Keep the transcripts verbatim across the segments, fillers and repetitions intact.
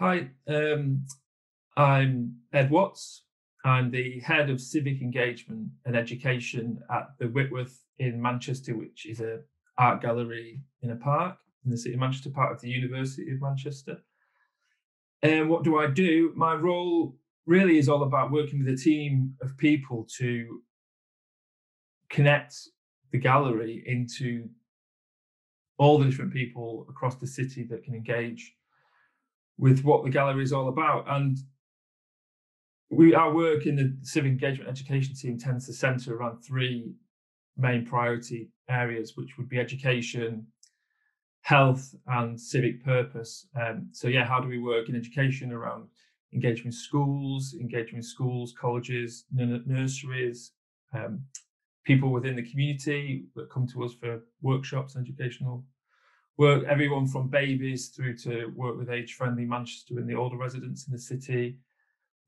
Hi, um, I'm Ed Watts. I'm the Head of Civic Engagement and Education at the Whitworth in Manchester, which is an art gallery in a park in the city of Manchester, part of the University of Manchester. And what do I do? My role really is all about working with a team of people to connect the gallery into all the different people across the city that can engage with what the gallery is all about. And we, our work in the civic engagement education team tends to centre around three main priority areas, which would be education, health, and civic purpose. Um, so yeah, how do we work in education around engagement in schools, engagement in schools, colleges, nurseries, um, people within the community that come to us for workshops and educational work, everyone from babies through to work with age-friendly Manchester and the older residents in the city.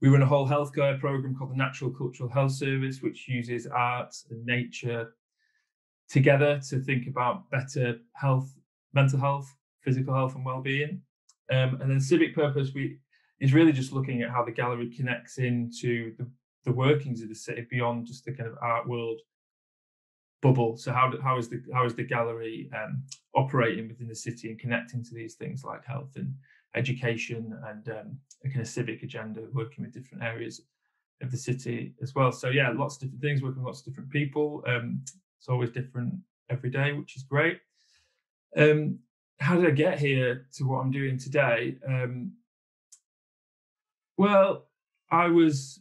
We run a whole healthcare programme called the Natural Cultural Health Service, which uses art and nature together to think about better health, mental health, physical health and well-being. Um, and then civic purpose we, is really just looking at how the gallery connects into the, the workings of the city beyond just the kind of art world bubble. So how, how is the how is the gallery um, operating within the city and connecting to these things like health and education and um, a kind of civic agenda, working with different areas of the city as well. So yeah, lots of different things, working with lots of different people. Um, it's always different every day, which is great. Um, how did I get here to what I'm doing today? Um, well, I was,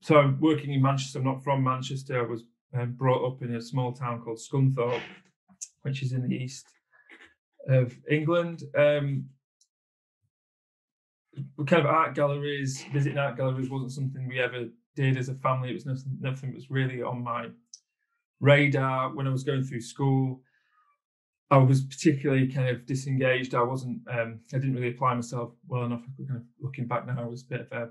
so I'm working in Manchester, I'm not from Manchester, I was and brought up in a small town called Scunthorpe, which is in the east of England. Um, kind of art galleries, visiting art galleries wasn't something we ever did as a family. It was nothing, nothing was really on my radar. When I was going through school, I was particularly kind of disengaged. I wasn't, um, I didn't really apply myself well enough. Kind of looking back now, I was a bit of a,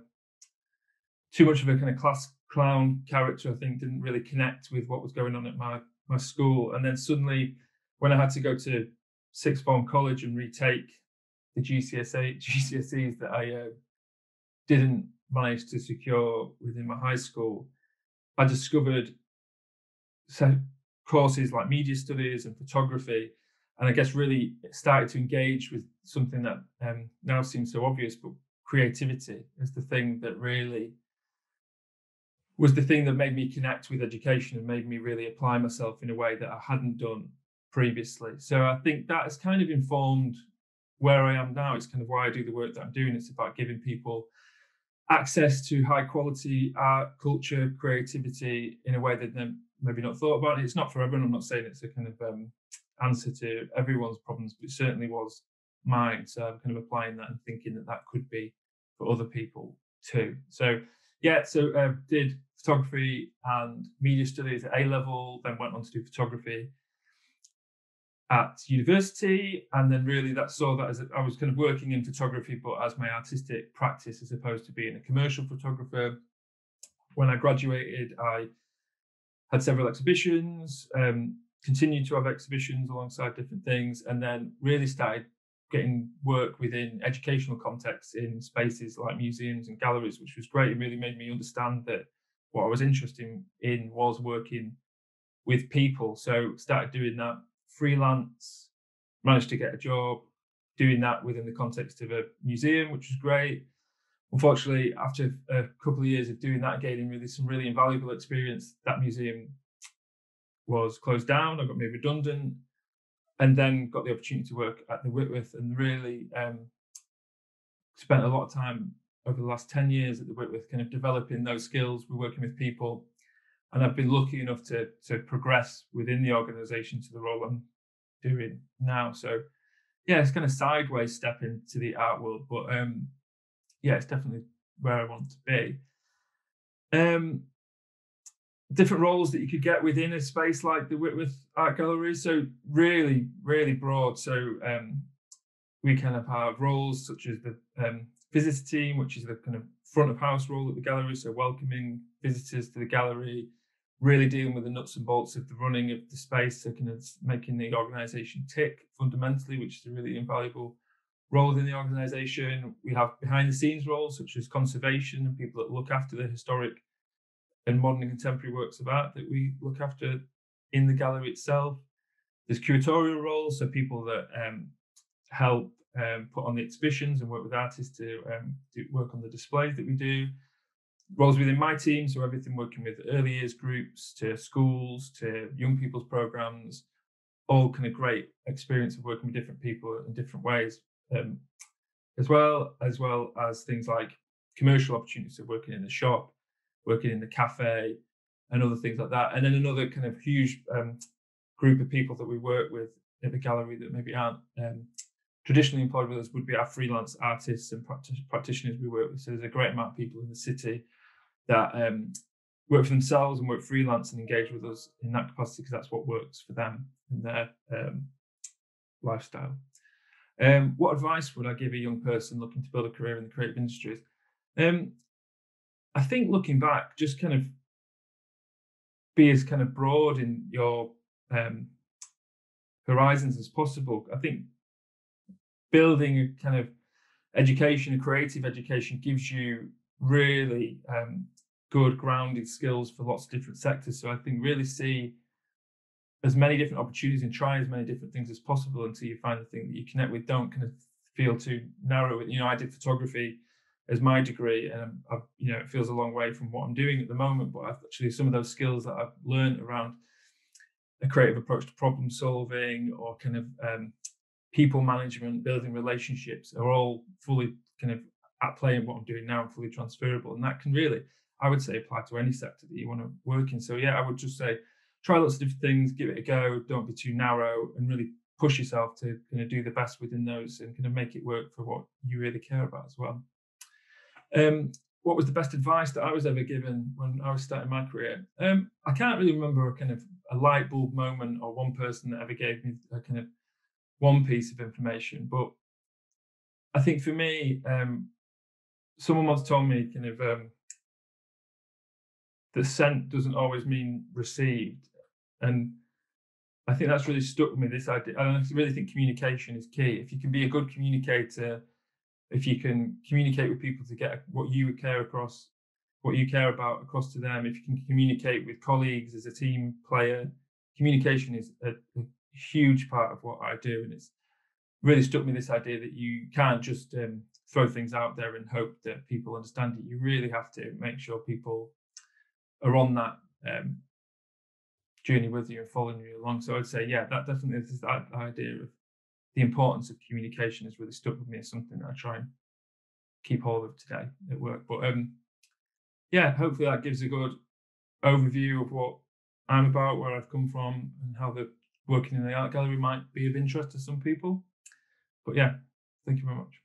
too much of a kind of class clown character, I think, didn't really connect with what was going on at my, my school. And then suddenly, when I had to go to sixth form college and retake the G C S E, G C S Es that I uh, didn't manage to secure within my high school, I discovered courses like media studies and photography. And I guess really started to engage with something that um, now seems so obvious, but creativity is the thing that really was the thing that made me connect with education and made me really apply myself in a way that I hadn't done previously. So I think that has kind of informed where I am now. It's kind of why I do the work that I'm doing. It's about giving people access to high quality art, culture, creativity in a way that they've maybe not thought about. It's not for everyone. I'm not saying it's a kind of um, answer to everyone's problems, but it certainly was mine. So I'm kind of applying that and thinking that that could be for other people too. So yeah, so I uh, did photography and media studies at A level, then went on to do photography at university. And then really that saw that as a, I was kind of working in photography, but as my artistic practice, as opposed to being a commercial photographer. When I graduated, I had several exhibitions, um, continued to have exhibitions alongside different things, and then really started getting work within educational contexts in spaces like museums and galleries, which was great. It really made me understand that what I was interested in was working with people. So started doing that freelance, managed to get a job doing that within the context of a museum, which was great. Unfortunately, after a couple of years of doing that, gaining really some really invaluable experience, that museum was closed down. I got made redundant. And then got the opportunity to work at the Whitworth and really um, spent a lot of time over the last ten years at the Whitworth kind of developing those skills. We're working with people, and I've been lucky enough to, to progress within the organisation to the role I'm doing now. So yeah, it's kind of sideways step into the art world, but um, yeah, it's definitely where I want to be. Um, different roles that you could get within a space like the Whitworth Art Gallery. So really, really broad. So um, we kind of have roles such as the um, visitor team, which is the kind of front of house role at the gallery. So welcoming visitors to the gallery, really dealing with the nuts and bolts of the running of the space. So kind of making the organisation tick fundamentally, which is a really invaluable roles in the organisation. We have behind the scenes roles such as conservation and people that look after the historic and modern and contemporary works of art that we look after in the gallery itself. There's curatorial roles, so people that um, help um, put on the exhibitions and work with artists to um, do work on the displays that we do. Roles within my team, so everything working with early years groups to schools to young people's programs, all kind of great experience of working with different people in different ways, um, as well as well as things like commercial opportunities, so working in the shop, working in the cafe and other things like that. And then another kind of huge um, group of people that we work with in the gallery that maybe aren't um, traditionally employed with us would be our freelance artists and practitioners we work with. So there's a great amount of people in the city that um, work for themselves and work freelance and engage with us in that capacity because that's what works for them and their um, lifestyle. Um, what advice would I give a young person looking to build a career in the creative industries? Um, I think looking back, just kind of be as kind of broad in your um, horizons as possible. I think building a kind of education, a creative education, gives you really um, good grounded skills for lots of different sectors. So I think really see as many different opportunities and try as many different things as possible until you find the thing that you connect with. Don't kind of feel too narrow. You know, I did photography as my degree, and I've, you know, it feels a long way from what I'm doing at the moment, but I've actually some of those skills that I've learned around a creative approach to problem solving or kind of um, people management, building relationships are all fully kind of at play in what I'm doing now and fully transferable. And that can really, I would say, apply to any sector that you want to work in. So yeah, I would just say, try lots of different things, give it a go, don't be too narrow and really push yourself to kind of do the best within those and kind of make it work for what you really care about as well. Um, what was the best advice that I was ever given when I was starting my career? Um, I can't really remember a kind of a light bulb moment or one person that ever gave me a kind of one piece of information. But I think for me, um, someone once told me kind of um, that sent doesn't always mean received. And I think that's really stuck with me, this idea. I really think communication is key. If you can be a good communicator, if you can communicate with people to get what you care across, what you care about across to them, if you can communicate with colleagues as a team player, communication is a, a huge part of what I do. And it's really struck me this idea that you can't just um, throw things out there and hope that people understand it. You really have to make sure people are on that um, journey with you and following you along. So I'd say, yeah, that definitely is that idea of the importance of communication has really stuck with me as something that I try and keep hold of today at work. But um, yeah, hopefully that gives a good overview of what I'm about, where I've come from, and how the working in the art gallery might be of interest to some people. But yeah, thank you very much.